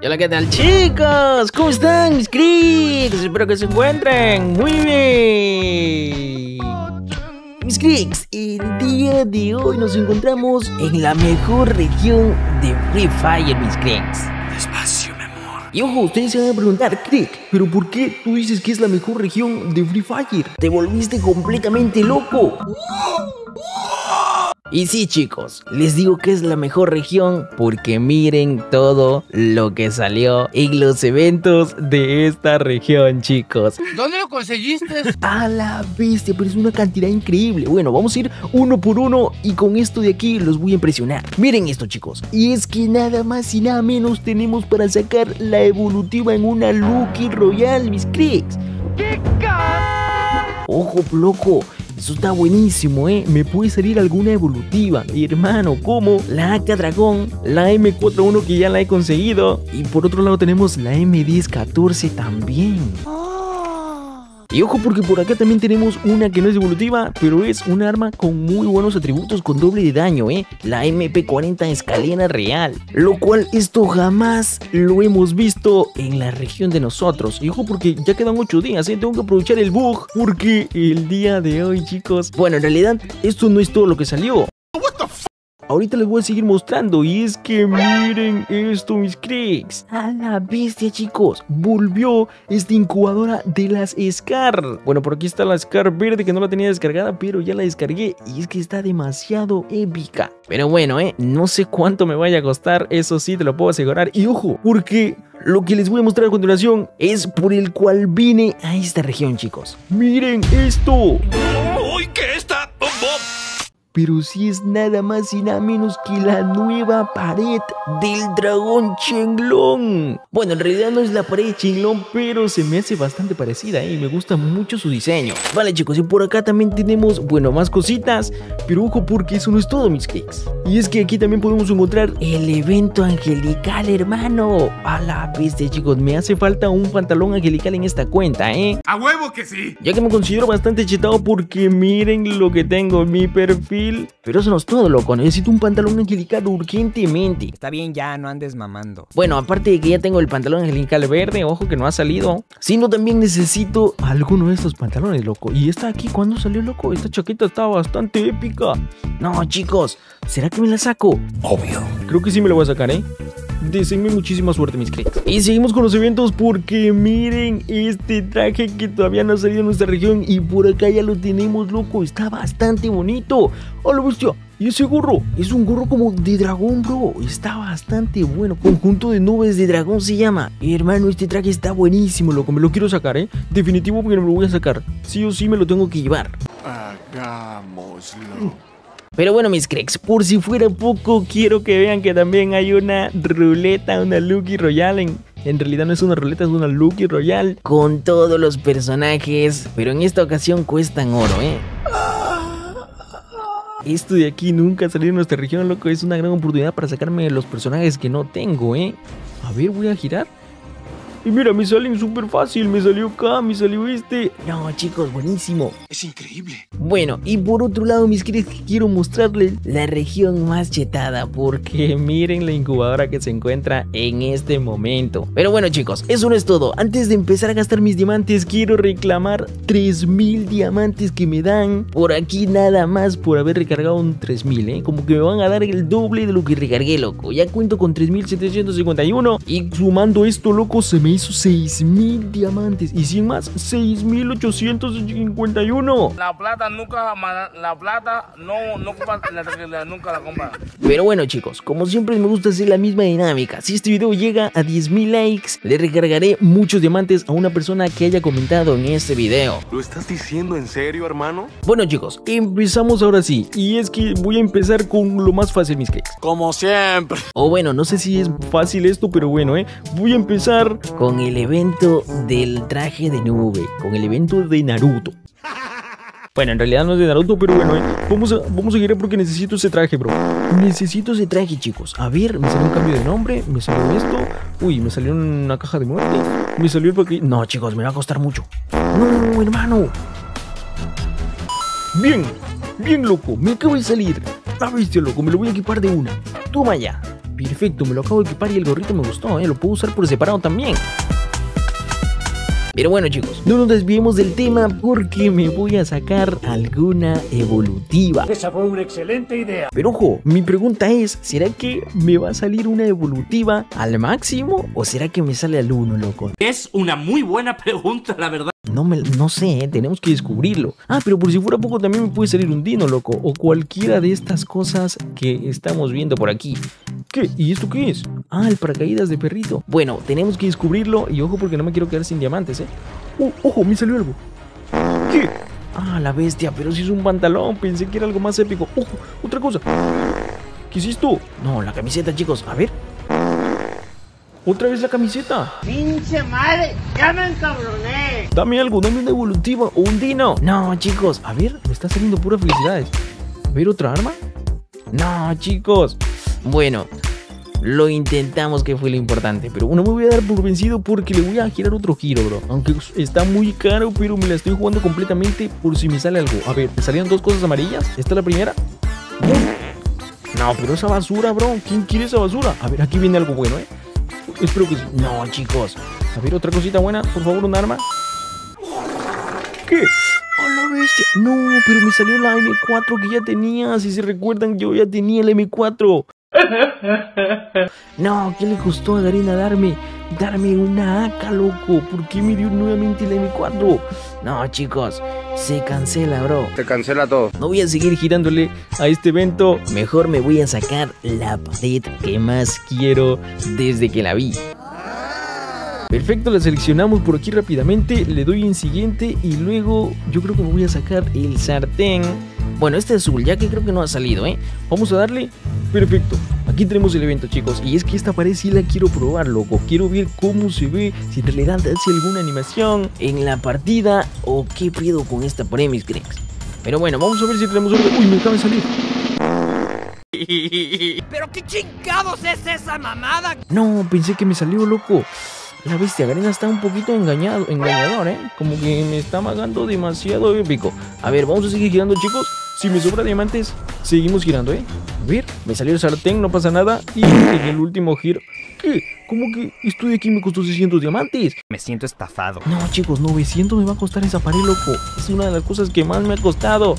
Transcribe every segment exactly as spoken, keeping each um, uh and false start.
Hola, ¿qué tal, chicos? ¿Cómo están, mis creeks? Espero que se encuentren muy bien. Mis creeks, el día de hoy nos encontramos en la mejor región de Free Fire, mis creeks. Despacio, mi amor. Y ojo, ustedes se van a preguntar, creek, ¿pero por qué tú dices que es la mejor región de Free Fire? Te volviste completamente loco. Y sí, chicos, les digo que es la mejor región porque miren todo lo que salió en los eventos de esta región, chicos. ¿Dónde lo conseguiste? A la bestia, pero es una cantidad increíble. Bueno, vamos a ir uno por uno y con esto de aquí los voy a impresionar. Miren esto, chicos, y es que nada más y nada menos tenemos para sacar la evolutiva en una Lucky Royal, mis creeks. ¡Qué ca... Ojo, loco! Eso está buenísimo, ¿eh? Me puede salir alguna evolutiva, hermano, como la A K Dragón, la M cuarenta y uno que ya la he conseguido. Y por otro lado tenemos la M diez catorce también. Y ojo, porque por acá también tenemos una que no es evolutiva, pero es un arma con muy buenos atributos, con doble de daño, ¿eh? La M P cuarenta escalera real, lo cual esto jamás lo hemos visto en la región de nosotros. Y ojo, porque ya quedan ocho días, ¿eh? Tengo que aprovechar el bug, porque el día de hoy, chicos... Bueno, en realidad, esto no es todo lo que salió. Ahorita les voy a seguir mostrando, y es que miren esto, mis creeks. A la bestia, chicos, volvió esta incubadora de las Scar. Bueno, por aquí está la Scar verde que no la tenía descargada, pero ya la descargué y es que está demasiado épica. Pero bueno, eh, no sé cuánto me vaya a costar, eso sí te lo puedo asegurar. Y ojo, porque lo que les voy a mostrar a continuación es por el cual vine a esta región, chicos. Miren esto. ¡Uy, qué está! ¡Oh, oh! Pero sí es nada más y nada menos que la nueva pared del dragón chenglón. Bueno, en realidad no es la pared chenglón, pero se me hace bastante parecida, ¿eh? Y me gusta mucho su diseño. Vale, chicos, y por acá también tenemos, bueno, más cositas. Pero ojo, porque eso no es todo, mis creeks. Y es que aquí también podemos encontrar el evento angelical, hermano. A la bestia, chicos, me hace falta un pantalón angelical en esta cuenta, ¿eh? ¡A huevo que sí! Ya que me considero bastante chetado porque miren lo que tengo en mi perfil. Pero eso no es todo, loco, necesito un pantalón angelical urgentemente. Está bien, ya no andes mamando. Bueno, aparte de que ya tengo el pantalón angelical verde, ojo que no ha salido, sino también necesito alguno de estos pantalones, loco. Y esta aquí, ¿cuándo salió, loco? Esta chaqueta está bastante épica. No, chicos, ¿será que me la saco? Obvio. Creo que sí me la voy a sacar, ¿eh? Deseenme muchísima suerte, mis creeks. Y seguimos con los eventos porque miren este traje que todavía no ha salido en nuestra región. Y por acá ya lo tenemos, loco. Está bastante bonito. ¡Hola, bestia! Y ese gorro, es un gorro como de dragón, bro. Está bastante bueno. Conjunto de nubes de dragón se llama. Hermano, este traje está buenísimo, loco. Me lo quiero sacar, ¿eh? Definitivo porque me lo voy a sacar. Sí o sí me lo tengo que llevar. Hagámoslo. Pero bueno, mis creeks, por si fuera poco, quiero que vean que también hay una ruleta, una Lucky Royal. En, en realidad no es una ruleta, es una Lucky Royal con todos los personajes, pero en esta ocasión cuestan oro, ¿eh? Esto de aquí nunca ha salido en nuestra región, loco, es una gran oportunidad para sacarme los personajes que no tengo, ¿eh? A ver, voy a girar. Y mira, me salen súper fácil, me salió acá, me salió este. No, chicos, buenísimo. Es increíble. Bueno, y por otro lado, mis creeks, quiero mostrarles la región más chetada, porque miren la incubadora que se encuentra en este momento. Pero bueno, chicos, eso no es todo. Antes de empezar a gastar mis diamantes, quiero reclamar tres mil diamantes que me dan por aquí nada más por haber recargado un tres mil, ¿eh? Como que me van a dar el doble de lo que recargué, loco. Ya cuento con tres mil setecientos cincuenta y uno y sumando esto, loco, se me seis mil diamantes y sin más seis mil ochocientos cincuenta y uno. La plata nunca, la plata no, no ocupa, la, la, nunca la compra. Pero bueno, chicos, como siempre me gusta hacer la misma dinámica. Si este video llega a diez mil likes, le recargaré muchos diamantes a una persona que haya comentado en este video. ¿Lo estás diciendo en serio, hermano? Bueno, chicos, empezamos ahora sí. Y es que voy a empezar con lo más fácil, mis creeks. Como siempre. O bueno, no sé si es fácil esto, pero bueno, eh voy a empezar con Con el evento del traje de nube, con el evento de Naruto. Bueno, en realidad no es de Naruto, pero bueno, ¿eh? vamos, a, vamos a girar porque necesito ese traje, bro. Necesito ese traje, chicos. A ver, me salió un cambio de nombre, me salió esto. Uy, me salió una caja de muerte. Me salió el paquete. No, chicos, me va a costar mucho. No, hermano. Bien, bien, loco, me acabo de salir. La bestia, loco, me lo voy a equipar de una. Toma ya. Perfecto, me lo acabo de equipar y el gorrito me gustó, ¿eh? Lo puedo usar por separado también. Pero bueno, chicos, no nos desviemos del tema porque me voy a sacar alguna evolutiva. Esa fue una excelente idea. Pero ojo, mi pregunta es, ¿será que me va a salir una evolutiva al máximo o será que me sale al uno, loco? Es una muy buena pregunta, la verdad. No, me, no sé, ¿eh? Tenemos que descubrirlo. Ah, pero por si fuera poco también me puede salir un dino, loco. O cualquiera de estas cosas que estamos viendo por aquí. ¿Qué? ¿Y esto qué es? Ah, el paracaídas de perrito. Bueno, tenemos que descubrirlo. Y ojo porque no me quiero quedar sin diamantes, ¿eh? Oh, ojo, me salió algo. ¿Qué? Ah, la bestia, pero si es un pantalón. Pensé que era algo más épico. Ojo, otra cosa. ¿Qué es esto? No, la camiseta, chicos, a ver. Otra vez la camiseta. Pinche madre, ya me encabroné. Dame algo, dame una evolutiva o un dino. No, chicos, a ver, me está saliendo pura felicidades. A ver, ¿otra arma? No, chicos. Bueno, lo intentamos, que fue lo importante. Pero bueno, me voy a dar por vencido porque le voy a girar otro giro, bro. Aunque está muy caro, pero me la estoy jugando completamente por si me sale algo. A ver, me salieron dos cosas amarillas. Esta es la primera. No, pero esa basura, bro. ¿Quién quiere esa basura? A ver, aquí viene algo bueno, eh. Espero que sí. No, chicos. A ver, otra cosita buena. Por favor, un arma. ¿Qué? ¡A la bestia! No, pero me salió la M cuatro que ya tenía. Si se recuerdan, yo ya tenía la M cuatro. No, ¿qué le costó a Garena darme? Darme una A K, loco. ¿Por qué me dio nuevamente la M cuatro? No, chicos, se cancela, bro. Se cancela todo. No voy a seguir girándole a este evento. Mejor me voy a sacar la pared que más quiero desde que la vi. Perfecto, la seleccionamos por aquí rápidamente. Le doy en siguiente y luego yo creo que me voy a sacar el sartén. Bueno, este azul, ya que creo que no ha salido, ¿eh? Vamos a darle. Perfecto. Aquí tenemos el evento, chicos. Y es que esta pared sí la quiero probar, loco. Quiero ver cómo se ve, si en realidad hace alguna animación en la partida o qué pedo con esta pared, mis cracks. Pero bueno, vamos a ver si tenemos otro. ¡Uy, me acaba de salir! ¿Pero qué chingados es esa mamada? No, pensé que me salió, loco. La bestia, Garena está un poquito engañado, engañador, ¿eh? Como que me está magando demasiado épico. A ver, vamos a seguir girando, chicos. Si me sobra diamantes, seguimos girando, ¿eh? A ver, me salió el sartén, no pasa nada. Y en el último giro... ¿Qué? ¿Cómo que esto de aquí me costó seiscientos diamantes? Me siento estafado. No, chicos, novecientos me va a costar esa pared, loco. Es una de las cosas que más me ha costado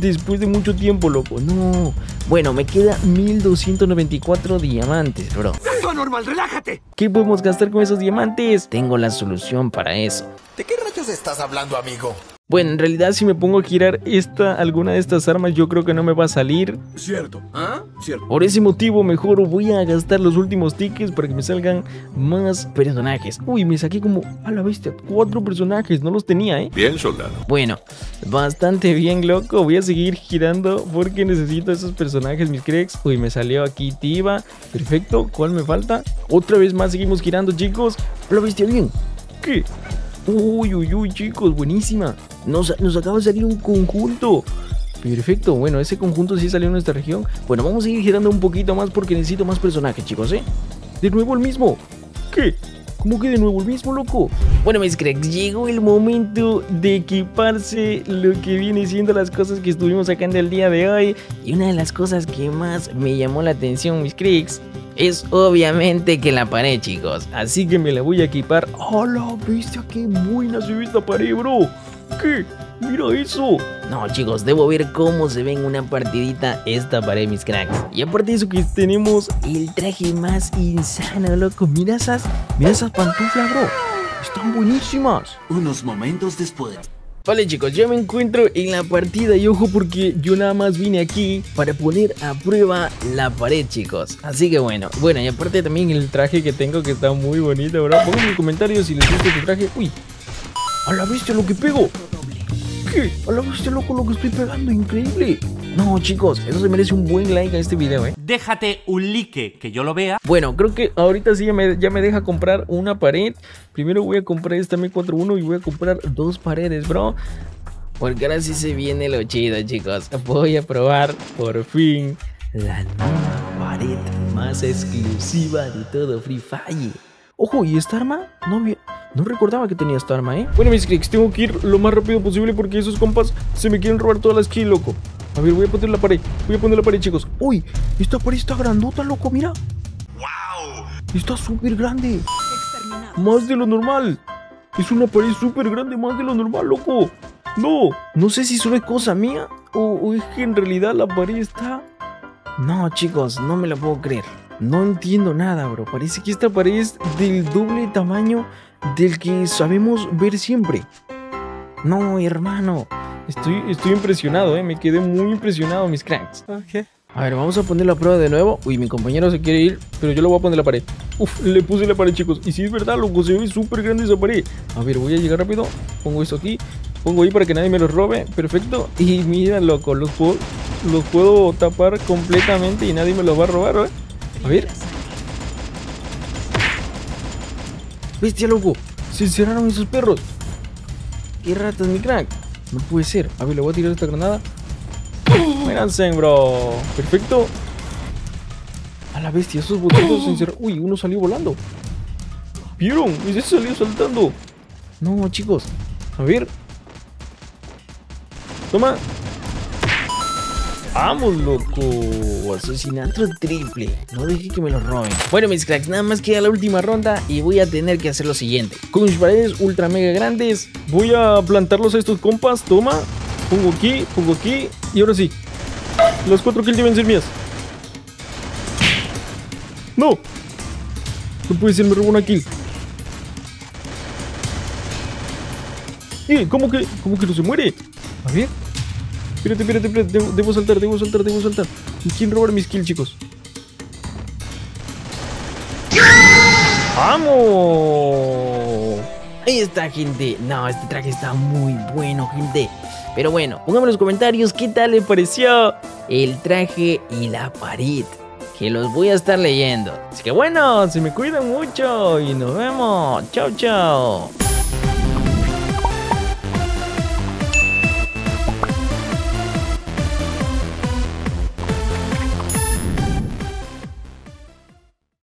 después de mucho tiempo, loco. No. Bueno, me queda mil doscientos noventa y cuatro diamantes, bro. ¡Eso normal, relájate! ¿Qué podemos gastar con esos diamantes? Tengo la solución para eso. ¿De qué rayos estás hablando, amigo? Bueno, en realidad si me pongo a girar esta, alguna de estas armas, yo creo que no me va a salir. Cierto, ¿ah? Cierto. Por ese motivo mejor voy a gastar los últimos tickets para que me salgan más personajes. Uy, me saqué como, a la bestia, cuatro personajes, no los tenía, ¿eh? Bien, soldado. Bueno, bastante bien, loco. Voy a seguir girando porque necesito esos personajes, mis cracks. Uy, me salió aquí Tiba, perfecto. ¿Cuál me falta? Otra vez más seguimos girando, chicos. La bestia, bien. ¿Qué? Uy, uy, uy, chicos, buenísima. Nos, nos acaba de salir un conjunto. Perfecto, bueno, ese conjunto sí salió en nuestra región. Bueno, vamos a seguir girando un poquito más porque necesito más personajes, chicos, ¿eh? De nuevo el mismo. ¿Qué? ¿Cómo que de nuevo el mismo, loco? Bueno, mis cracks, llegó el momento de equiparse lo que viene siendo las cosas que estuvimos sacando el día de hoy. Y una de las cosas que más me llamó la atención, mis cracks, es obviamente que la pared, chicos. Así que me la voy a equipar. ¡Hola, bestia! ¡Qué buena se ve esta pared, bro! ¿Qué? ¡Mira eso! No, chicos, debo ver cómo se ve en una partidita esta pared, mis cracks. Y aparte de eso que tenemos el traje más insano, loco. Mira esas, mira esas pantuflas, bro. Están buenísimas. Unos momentos después. Vale, chicos, ya me encuentro en la partida y ojo porque yo nada más vine aquí para poner a prueba la pared, chicos. Así que bueno, bueno, y aparte también el traje que tengo que está muy bonito, ¿verdad? Pongan en los comentarios si les gusta este traje. ¡Uy! ¡A la bestia lo que pego! ¿Qué? ¡A la bestia, loco, lo que estoy pegando! ¡Increíble! No, chicos, eso se merece un buen like a este video, ¿eh? Déjate un like, que yo lo vea. Bueno, creo que ahorita sí ya me, ya me deja comprar una pared. Primero voy a comprar esta M cuarenta y uno y voy a comprar dos paredes, bro. Porque ahora sí se viene lo chido, chicos. Voy a probar, por fin, la nueva pared más exclusiva de todo Free Fire. Ojo, ¿y esta arma? No, no recordaba que tenía esta arma, ¿eh? Bueno, mis cracks, tengo que ir lo más rápido posible porque esos compas se me quieren robar todas las kills, loco. A ver, voy a poner la pared, voy a poner la pared, chicos. ¡Uy! Esta pared está grandota, loco, mira. Está súper grande. Más de lo normal. Es una pared súper grande, más de lo normal, loco. No, no sé si solo es cosa mía o, o es que en realidad la pared está... No, chicos, no me la puedo creer. No entiendo nada, bro. Parece que esta pared es del doble tamaño del que sabemos ver siempre. No, hermano. Estoy, estoy impresionado, eh. Me quedé muy impresionado, mis cracks. Ok. A ver, vamos a poner la prueba de nuevo. Uy, mi compañero se quiere ir, pero yo lo voy a poner la pared. Uf, le puse la pared, chicos. Y si es verdad, loco, se ve súper grande esa pared. A ver, voy a llegar rápido. Pongo esto aquí. Pongo ahí para que nadie me los robe. Perfecto. Y mira, loco, los puedo, los puedo tapar completamente y nadie me los va a robar, ¿eh? A ver. Bestia, loco. Se encerraron esos perros. Qué ratas, mi crack. No puede ser. A ver, le voy a tirar esta granada. Me lancen, bro. Perfecto. A la bestia, esos botones se encerraron. Uy, uno salió volando. ¿Vieron? Ese salió saltando. No, chicos. A ver. Toma. Vamos, loco. Asesinato triple. No dejé que me lo roben. Bueno, mis cracks, nada más queda la última ronda y voy a tener que hacer lo siguiente. Con mis paredes ultra mega grandes voy a plantarlos a estos compas. Toma. Pongo aquí, pongo aquí. Y ahora sí. Las cuatro kills deben ser mías. No. No puede ser, me robó una kill. Eh, ¿cómo que, cómo que no se muere? A ver. Espérate, espérate, espérate. Debo, debo saltar, debo saltar, debo saltar. ¿Quién robar mis kills, chicos? ¡Vamos! Ahí está, gente. No, este traje está muy bueno, gente. Pero bueno, pónganme en los comentarios qué tal les pareció el traje y la pared, que los voy a estar leyendo. Así que bueno, se me cuidan mucho y nos vemos. Chao, chao.